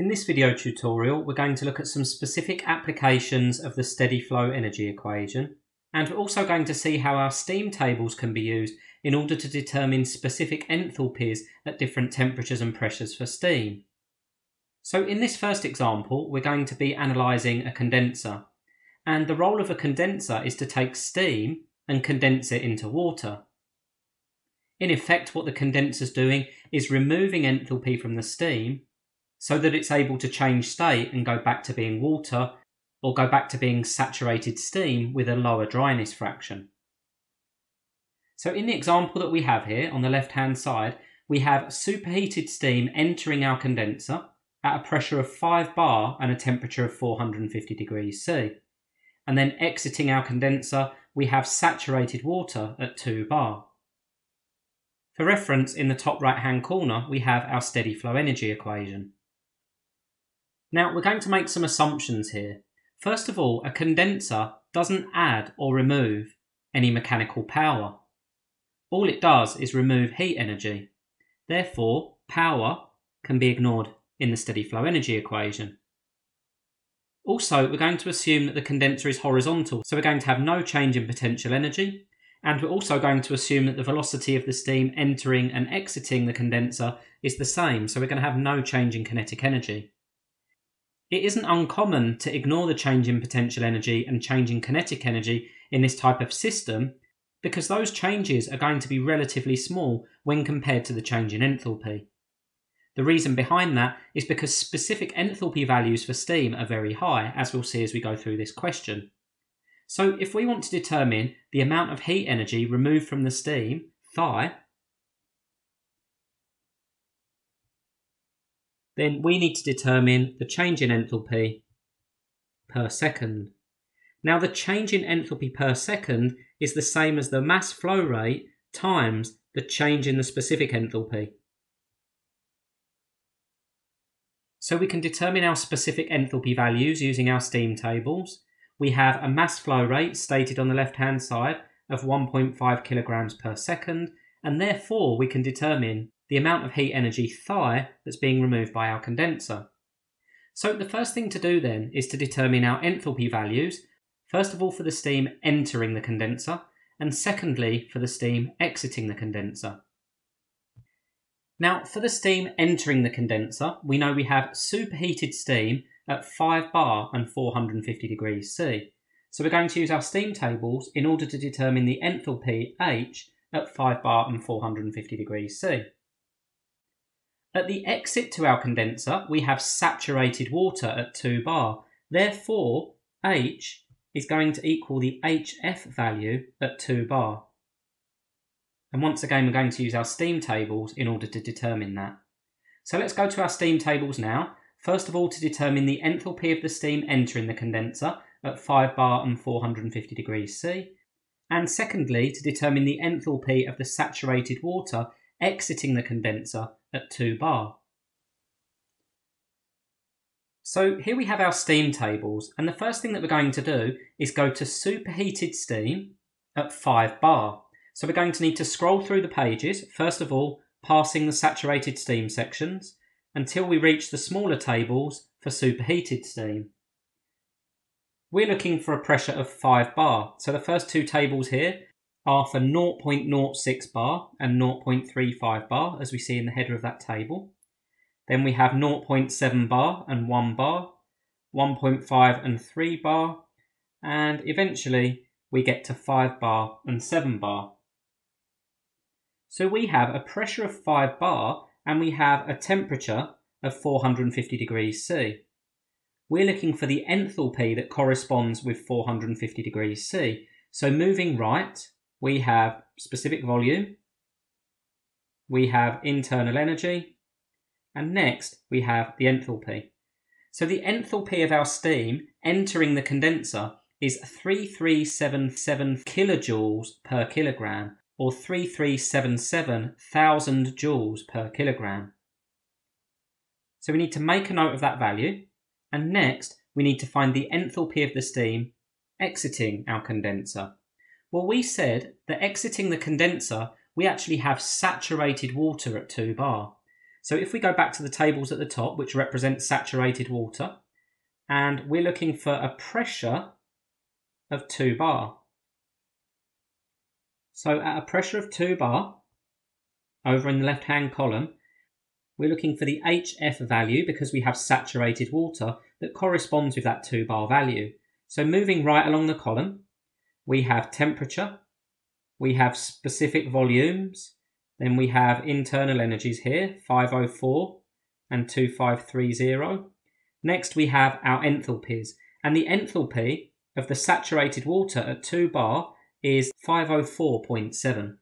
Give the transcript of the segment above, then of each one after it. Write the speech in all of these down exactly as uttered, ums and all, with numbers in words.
In this video tutorial, we're going to look at some specific applications of the steady flow energy equation, and we're also going to see how our steam tables can be used in order to determine specific enthalpies at different temperatures and pressures for steam. So in this first example, we're going to be analysing a condenser, and the role of a condenser is to take steam and condense it into water. In effect, what the condenser's doing is removing enthalpy from the steam so that it's able to change state and go back to being water, or go back to being saturated steam with a lower dryness fraction. So in the example that we have here on the left hand side, we have superheated steam entering our condenser at a pressure of five bar and a temperature of four hundred fifty degrees C. And then exiting our condenser, we have saturated water at two bar. For reference, in the top right hand corner, we have our steady flow energy equation. Now we're going to make some assumptions here. First of all, a condenser doesn't add or remove any mechanical power. All it does is remove heat energy. Therefore, power can be ignored in the steady flow energy equation. Also, we're going to assume that the condenser is horizontal, so we're going to have no change in potential energy, and we're also going to assume that the velocity of the steam entering and exiting the condenser is the same, so we're going to have no change in kinetic energy. It isn't uncommon to ignore the change in potential energy and change in kinetic energy in this type of system, because those changes are going to be relatively small when compared to the change in enthalpy. The reason behind that is because specific enthalpy values for steam are very high, as we'll see as we go through this question. So if we want to determine the amount of heat energy removed from the steam, phi, then we need to determine the change in enthalpy per second. Now the change in enthalpy per second is the same as the mass flow rate times the change in the specific enthalpy. So we can determine our specific enthalpy values using our steam tables. We have a mass flow rate stated on the left hand side of one point five kilograms per second, and therefore we can determine the amount of heat energy phi that's being removed by our condenser. So the first thing to do then is to determine our enthalpy values, first of all for the steam entering the condenser, and secondly for the steam exiting the condenser. Now for the steam entering the condenser, we know we have superheated steam at five bar and four hundred fifty degrees C. So we're going to use our steam tables in order to determine the enthalpy H at five bar and four hundred fifty degrees C. At the exit to our condenser, we have saturated water at two bar. Therefore, H is going to equal the H F value at two bar. And once again, we're going to use our steam tables in order to determine that. So let's go to our steam tables now. First of all, to determine the enthalpy of the steam entering the condenser at five bar and four hundred fifty degrees C. And secondly, to determine the enthalpy of the saturated water exiting the condenser at two bar. So here we have our steam tables, and the first thing that we're going to do is go to superheated steam at five bar. So we're going to need to scroll through the pages, first of all passing the saturated steam sections until we reach the smaller tables for superheated steam. We're looking for a pressure of five bar, so the first two tables here are for zero point zero six bar and zero point three five bar, as we see in the header of that table. Then we have zero point seven bar and one bar, one point five and three bar, and eventually we get to five bar and seven bar. So we have a pressure of five bar and we have a temperature of four hundred fifty degrees C. We're looking for the enthalpy that corresponds with four hundred fifty degrees C. So moving right, we have specific volume, we have internal energy, and next we have the enthalpy. So the enthalpy of our steam entering the condenser is three three seven seven kilojoules per kilogram, or three three seven seven thousand joules per kilogram. So we need to make a note of that value, and next we need to find the enthalpy of the steam exiting our condenser. Well, we said that exiting the condenser we actually have saturated water at two bar. So if we go back to the tables at the top, which represent saturated water, and we're looking for a pressure of two bar. So at a pressure of two bar, over in the left-hand column, we're looking for the H F value, because we have saturated water, that corresponds with that two bar value. So moving right along the column, we have temperature, we have specific volumes, then we have internal energies here, five oh four and two five three zero. Next we have our enthalpies, and the enthalpy of the saturated water at two bar is five oh four point seven.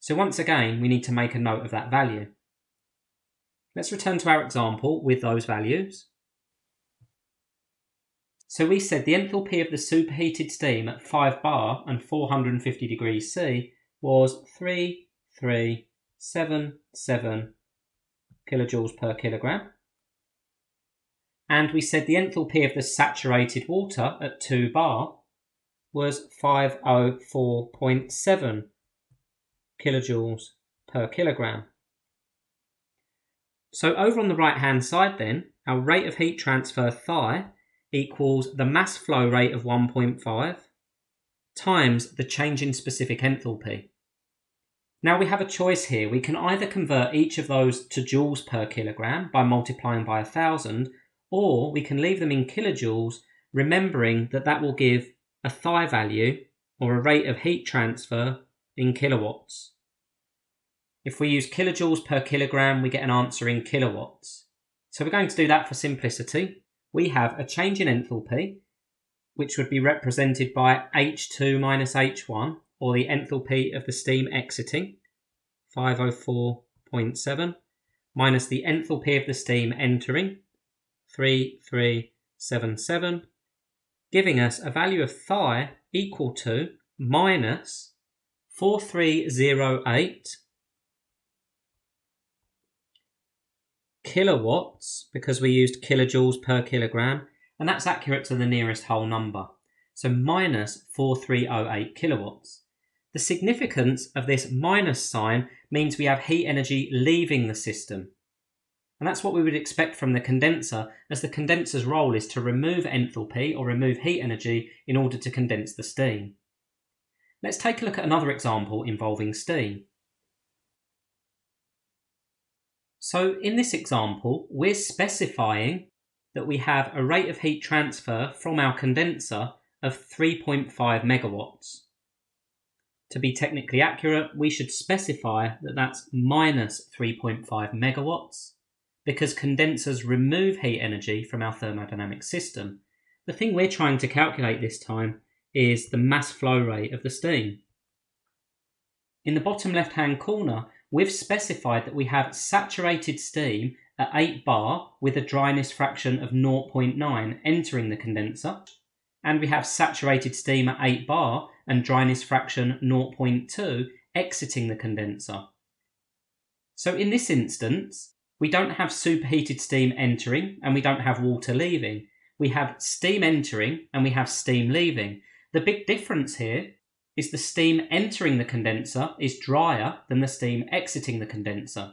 So once again, we need to make a note of that value. Let's return to our example with those values. So we said the enthalpy of the superheated steam at five bar and four hundred fifty degrees C was three three seven seven kilojoules per kilogram. And we said the enthalpy of the saturated water at two bar was five oh four point seven kilojoules per kilogram. So over on the right hand side then, our rate of heat transfer phi equals the mass flow rate of one point five times the change in specific enthalpy. Now we have a choice here. We can either convert each of those to joules per kilogram by multiplying by one thousand, or we can leave them in kilojoules, remembering that that will give a phi value, or a rate of heat transfer, in kilowatts. If we use kilojoules per kilogram, we get an answer in kilowatts. So we're going to do that for simplicity. We have a change in enthalpy, which would be represented by H two minus H one, or the enthalpy of the steam exiting, five oh four point seven, minus the enthalpy of the steam entering, three three seven seven, giving us a value of phi equal to minus four three zero eight kilowatts, because we used kilojoules per kilogram, and that's accurate to the nearest whole number. So minus four three zero eight kilowatts. The significance of this minus sign means we have heat energy leaving the system. And that's what we would expect from the condenser, as the condenser's role is to remove enthalpy or remove heat energy in order to condense the steam. Let's take a look at another example involving steam. So in this example, we're specifying that we have a rate of heat transfer from our condenser of three point five megawatts. To be technically accurate, we should specify that that's minus three point five megawatts, because condensers remove heat energy from our thermodynamic system. The thing we're trying to calculate this time is the mass flow rate of the steam. In the bottom left-hand corner, we've specified that we have saturated steam at eight bar with a dryness fraction of zero point nine entering the condenser, and we have saturated steam at eight bar and dryness fraction zero point two exiting the condenser. So in this instance, we don't have superheated steam entering and we don't have water leaving. We have steam entering and we have steam leaving. The big difference here is the steam entering the condenser is drier than the steam exiting the condenser.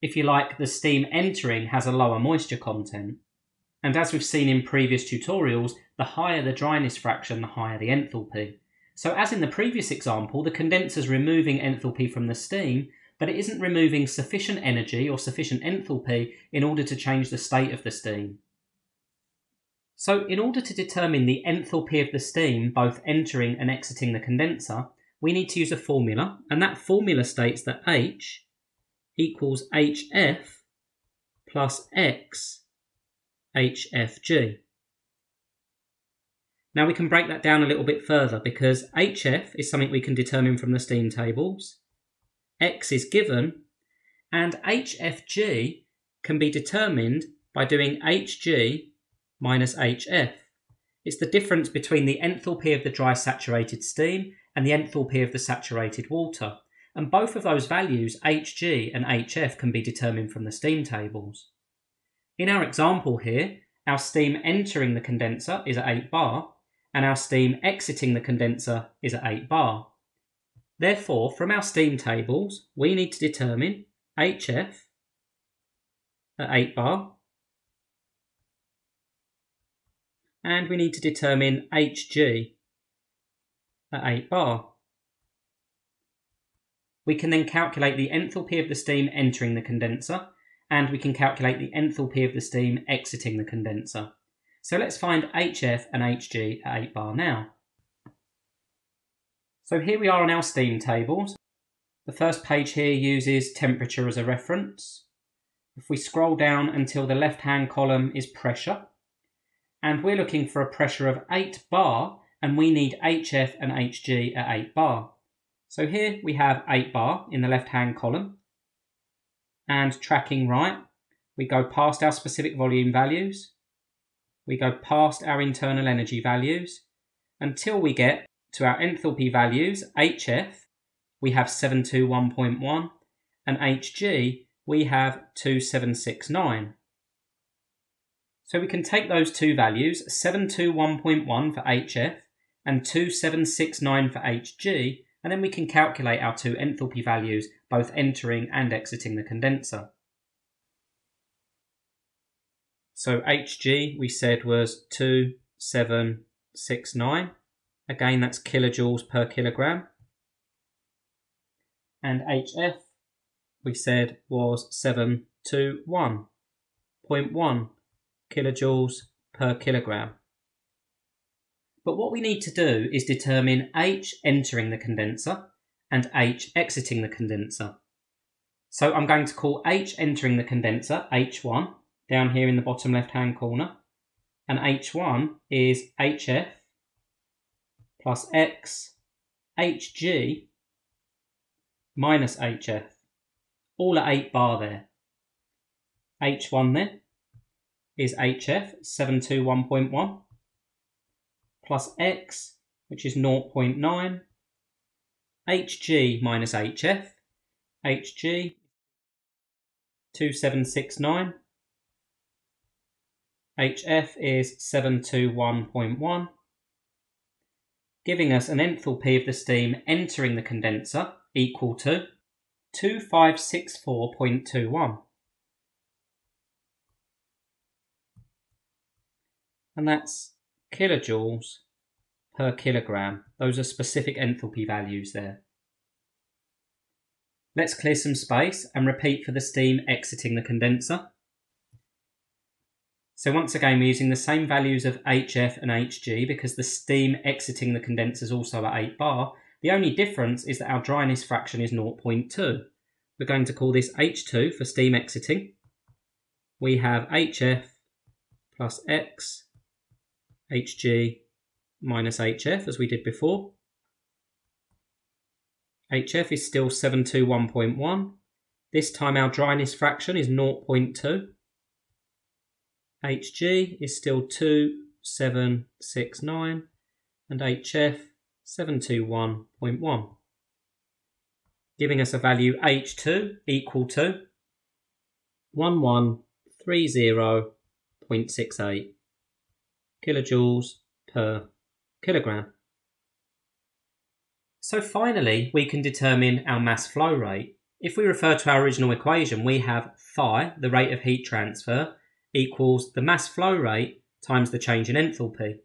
If you like, the steam entering has a lower moisture content. And as we've seen in previous tutorials, the higher the dryness fraction, the higher the enthalpy. So as in the previous example, the condenser's removing enthalpy from the steam, but it isn't removing sufficient energy or sufficient enthalpy in order to change the state of the steam. So in order to determine the enthalpy of the steam both entering and exiting the condenser, we need to use a formula, and that formula states that H equals H F plus X H F G. Now we can break that down a little bit further, because H F is something we can determine from the steam tables, X is given, and H F G can be determined by doing H G minus H F. It's the difference between the enthalpy of the dry saturated steam and the enthalpy of the saturated water, and both of those values, H G and H F, can be determined from the steam tables. In our example here, our steam entering the condenser is at eight bar, and our steam exiting the condenser is at eight bar. Therefore, from our steam tables, we need to determine H F at eight bar, and we need to determine H G at eight bar. We can then calculate the enthalpy of the steam entering the condenser, and we can calculate the enthalpy of the steam exiting the condenser. So let's find H F and H G at eight bar now. So here we are on our steam tables. The first page here uses temperature as a reference. If we scroll down until the left-hand column is pressure, and we're looking for a pressure of eight bar, and we need H F and H G at eight bar. So here we have eight bar in the left-hand column, and tracking right, we go past our specific volume values, we go past our internal energy values, until we get to our enthalpy values, H F, we have seven twenty-one point one, and H G, we have two seven six nine. So we can take those two values, seven twenty-one point one for H F and two seven six nine for H G, and then we can calculate our two enthalpy values, both entering and exiting the condenser. So H G we said was two seven six nine. Again, that's kilojoules per kilogram. And H F we said was seven twenty-one point one kilojoules per kilogram. But what we need to do is determine H entering the condenser and H exiting the condenser. So I'm going to call H entering the condenser H one down here in the bottom left hand corner, and H one is H F plus X H G minus H F, all at eight bar there. H one then is H F, seven twenty-one point one, plus X, which is zero point nine, H G minus H F, H G, two seven six nine, H F is seven twenty-one point one, giving us an enthalpy of the steam entering the condenser equal to two five six four point two one. And that's kilojoules per kilogram. Those are specific enthalpy values there. Let's clear some space and repeat for the steam exiting the condenser. So once again, we're using the same values of H F and H G because the steam exiting the condenser is also at eight bar. The only difference is that our dryness fraction is zero point two. We're going to call this H two for steam exiting. We have H F plus X, H G minus H F as we did before. H F is still seven twenty-one point one. This time our dryness fraction is zero point two. H G is still two seven six nine and H F seven twenty-one point one, giving us a value H two equal to eleven thirty point six eight kilojoules per kilogram. So finally, we can determine our mass flow rate. If we refer to our original equation, we have phi, the rate of heat transfer, equals the mass flow rate times the change in enthalpy.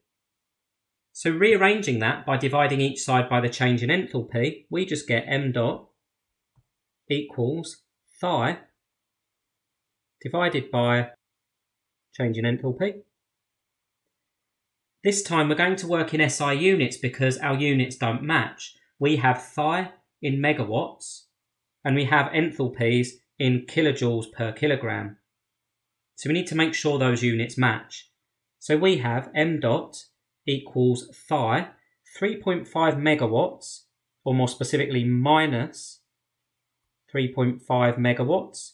So rearranging that by dividing each side by the change in enthalpy, we just get m dot equals phi divided by change in enthalpy. This time we're going to work in S I units because our units don't match. We have phi in megawatts and we have enthalpies in kilojoules per kilogram. So we need to make sure those units match. So we have m dot equals phi, three point five megawatts, or more specifically minus three point five megawatts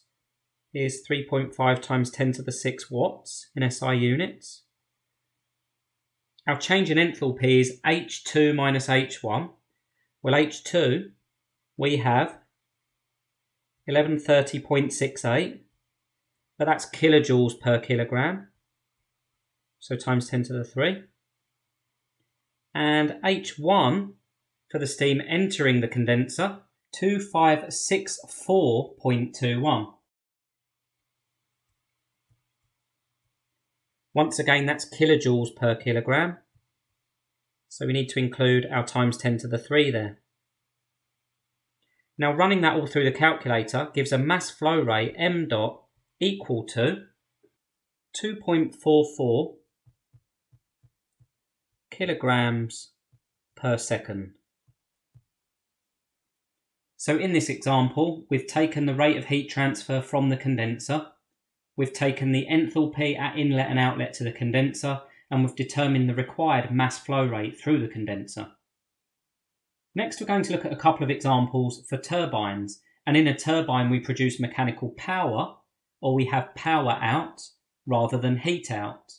is three point five times ten to the six watts in S I units. Our change in enthalpy is H two minus H one. Well, H two, we have eleven thirty point six eight. But that's kilojoules per kilogram, so times ten to the three. And H one for the steam entering the condenser two five six four point two one. Once again, that's kilojoules per kilogram. So we need to include our times ten to the three there. Now running that all through the calculator gives a mass flow rate m dot equal to two point four four kilograms per second. So in this example, we've taken the rate of heat transfer from the condenser, we've taken the enthalpy at inlet and outlet to the condenser, and we've determined the required mass flow rate through the condenser. Next, we're going to look at a couple of examples for turbines. And in a turbine, we produce mechanical power, or we have power out rather than heat out.